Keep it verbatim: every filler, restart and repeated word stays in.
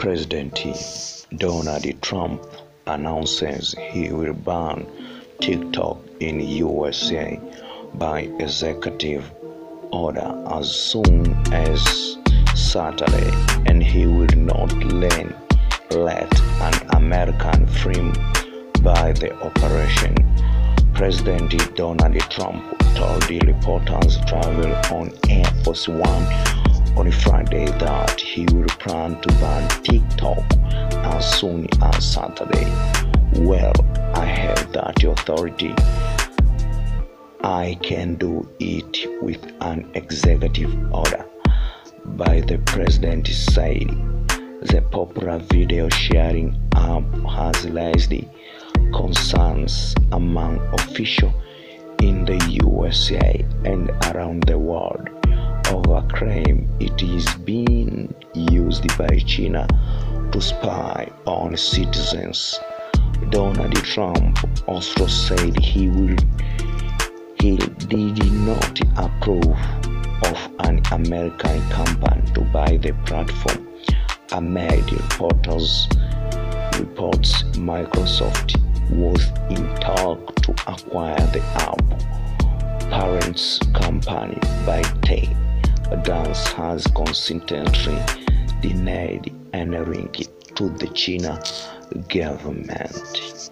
President Donald Trump announces he will ban TikTok in U S A by executive order as soon as Saturday, and he will not let an American film by the operation. President Donald Trump told the reporters travel on Air Force One on Friday that he will plan to ban TikTok as soon as Saturday. Well, I have that authority. I can do it with an executive order, by the president said. The popular video sharing app has raised concerns among officials in the U S A and around the world over claim it is being used by China to spy on citizens. Donald Trump also said he will he did not approve of an American company to buy the platform amid reporters reports Microsoft was in talk to acquire the app parent company by Tay. Dance has consistently denied entering to the China government.